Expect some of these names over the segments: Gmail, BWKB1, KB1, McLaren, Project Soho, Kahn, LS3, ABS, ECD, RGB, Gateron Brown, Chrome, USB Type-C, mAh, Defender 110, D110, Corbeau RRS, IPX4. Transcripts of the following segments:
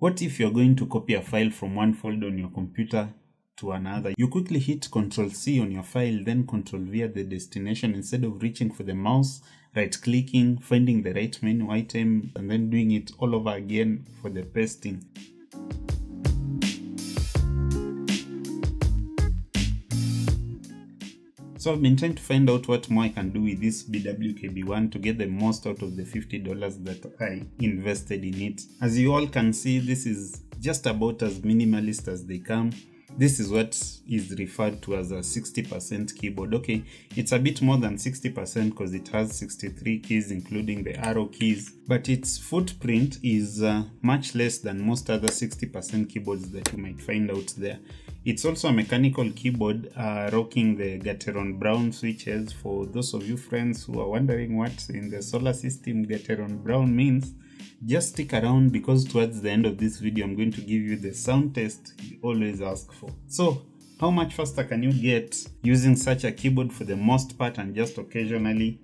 What if you're going to copy a file from one folder on your computer to another? You quickly hit Ctrl+C on your file, then Ctrl+V at the destination instead of reaching for the mouse, right-clicking, finding the right menu item, and then doing it all over again for the pasting. So I've been trying to find out what more I can do with this BWKB1 to get the most out of the $50 that I invested in it. As you all can see, this is just about as minimalist as they come. This is what is referred to as a 60% keyboard. Okay, it's a bit more than 60% because it has 63 keys including the arrow keys, but its footprint is much less than most other 60% keyboards that you might find out there. It's also a mechanical keyboard rocking the Gateron Brown switches. For those of you friends who are wondering what in the solar system Gateron Brown means, just stick around because towards the end of this video I'm going to give you the sound test you always ask for. So how much faster can you get using such a keyboard for the most part and just occasionally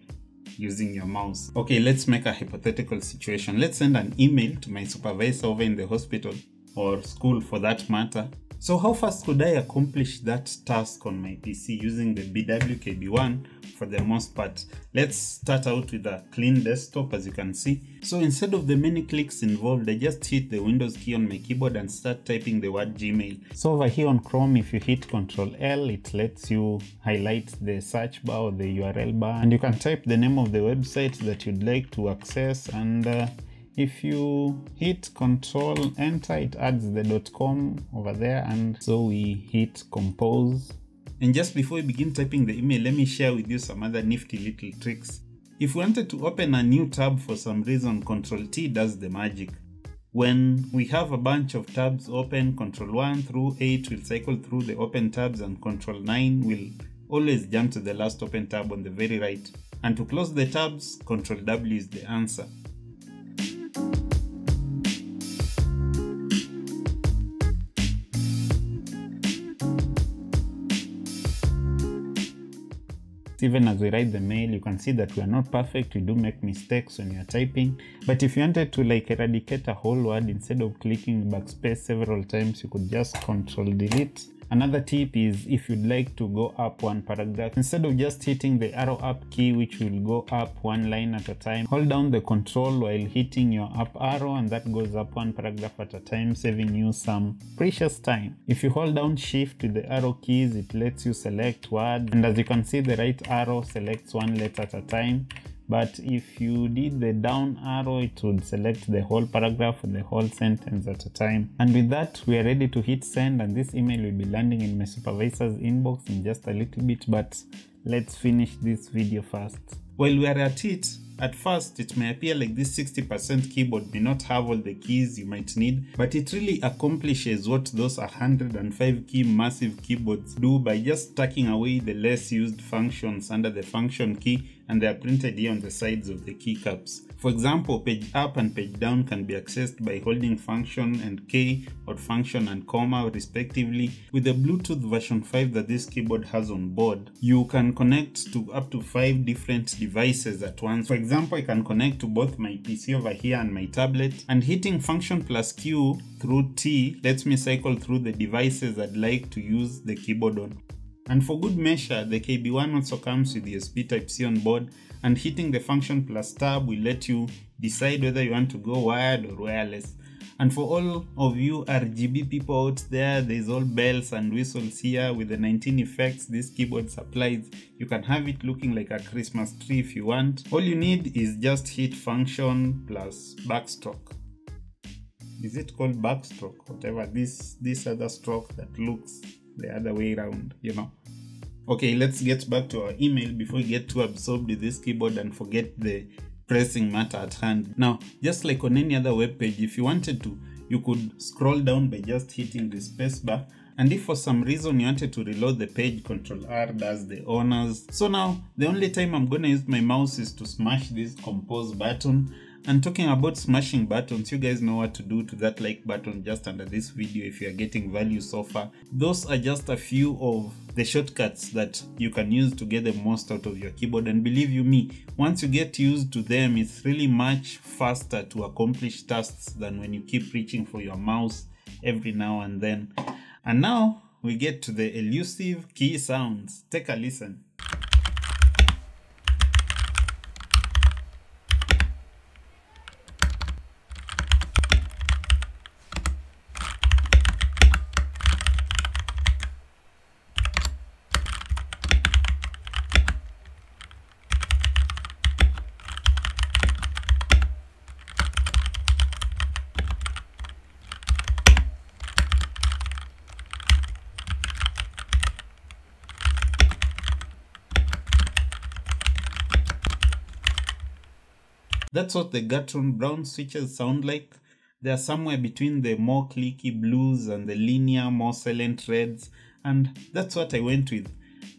using your mouse? Okay, let's make a hypothetical situation. Let's send an email to my supervisor over in the hospital or school for that matter. So how fast could I accomplish that task on my PC using the BWKB1 for the most part? Let's start out with a clean desktop as you can see. So instead of the many clicks involved, I just hit the Windows key on my keyboard and start typing the word Gmail. So over here on Chrome, if you hit Ctrl+L, it lets you highlight the search bar or the URL bar, and you can type the name of the website that you'd like to access, and if you hit Ctrl+Enter, it adds the .com over there, and so we hit compose. And just before we begin typing the email, let me share with you some other nifty little tricks. If we wanted to open a new tab for some reason, Ctrl+T does the magic. When we have a bunch of tabs open, Ctrl+1 through 8 will cycle through the open tabs, and Ctrl+9 will always jump to the last open tab on the very right. And to close the tabs, Ctrl+W is the answer. Even as we write the mail, you can see that we are not perfect. We do make mistakes when you are typing, but if you wanted to like eradicate a whole word, instead of clicking backspace several times, you could just Ctrl+Delete. Another tip is if you'd like to go up one paragraph, instead of just hitting the arrow up key, which will go up one line at a time, hold down the Control while hitting your up arrow, and that goes up one paragraph at a time, saving you some precious time. If you hold down Shift with the arrow keys, it lets you select words, and as you can see, the right arrow selects one letter at a time. But if you did the down arrow, it would select the whole paragraph or the whole sentence at a time. And with that, we are ready to hit send, and this email will be landing in my supervisor's inbox in just a little bit, but let's finish this video first. While we are at it, at first it may appear like this 60% keyboard may not have all the keys you might need, but it really accomplishes what those 105 key massive keyboards do by just tucking away the less used functions under the function key, and they are printed here on the sides of the keycaps. For example, page up and page down can be accessed by holding function and K or function and comma respectively. With the Bluetooth version 5 that this keyboard has on board, you can connect to up to 5 different devices at once. For example, I can connect to both my PC over here and my tablet, and hitting function plus Q through T lets me cycle through the devices I'd like to use the keyboard on. And for good measure, the KB1 also comes with USB Type-C on board, and hitting the function plus tab will let you decide whether you want to go wired or wireless. And for all of you RGB people out there, there's all bells and whistles here with the 19 effects this keyboard supplies. You can have it looking like a Christmas tree if you want. All you need is just hit function plus backstroke. Is it called backstroke? Whatever, this other stroke that looks the other way around, you know. Okay, let's get back to our email before we get too absorbed with this keyboard and forget the pressing matter at hand. Now, just like on any other web page, if you wanted to, you could scroll down by just hitting the spacebar. And if for some reason you wanted to reload the page, Ctrl+R does the honors. So now, the only time I'm gonna use my mouse is to smash this compose button. And talking about smashing buttons, you guys know what to do to that like button just under this video if you are getting value so far. Those are just a few of the shortcuts that you can use to get the most out of your keyboard, and believe you me, once you get used to them, it's really much faster to accomplish tasks than when you keep reaching for your mouse every now and then. And now we get to the elusive key sounds. Take a listen. That's what the Gateron Brown switches sound like. They are somewhere between the more clicky blues and the linear, more silent reds, and that's what I went with.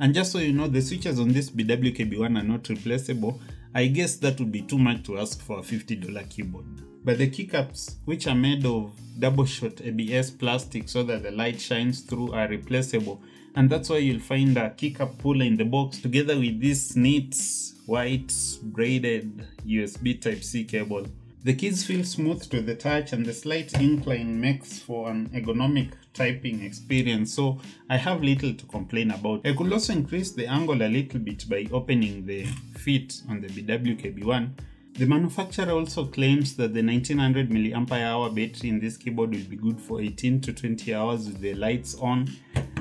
And just so you know, the switches on this BWKB1 are not replaceable. I guess that would be too much to ask for a $50 keyboard. But the keycaps, which are made of double shot ABS plastic so that the light shines through, are replaceable. And that's why you'll find a keycap puller in the box together with this neat white braided USB Type-C cable. The keys feel smooth to the touch, and the slight incline makes for an ergonomic typing experience, so I have little to complain about. I could also increase the angle a little bit by opening the feet on the BWKB1. The manufacturer also claims that the 1900 mAh battery in this keyboard will be good for 18 to 20 hours with the lights on,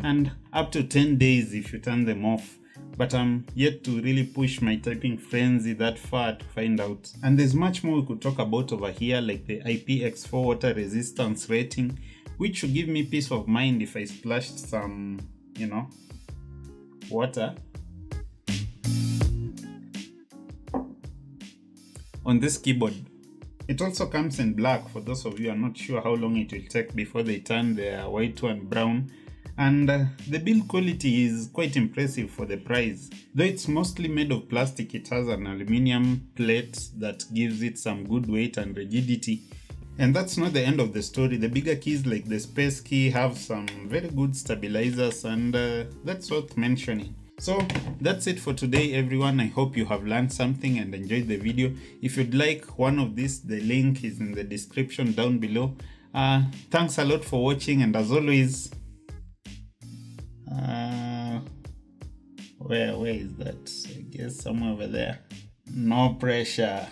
and up to 10 days if you turn them off. But I'm yet to really push my typing frenzy that far to find out. And there's much more we could talk about over here, like the IPX4 water resistance rating, which should give me peace of mind if I splashed some, you know, water on this keyboard. It also comes in black for those of you who are not sure how long it will take before they turn their white one brown. And the build quality is quite impressive for the price. Though it's mostly made of plastic, it has an aluminium plate that gives it some good weight and rigidity. And that's not the end of the story. The bigger keys like the space key have some very good stabilizers, and that's worth mentioning. So that's it for today, everyone. I hope you have learned something and enjoyed the video. If you'd like one of these, the link is in the description down below. Thanks a lot for watching, and as always, where is that? I guess somewhere over there. No pressure.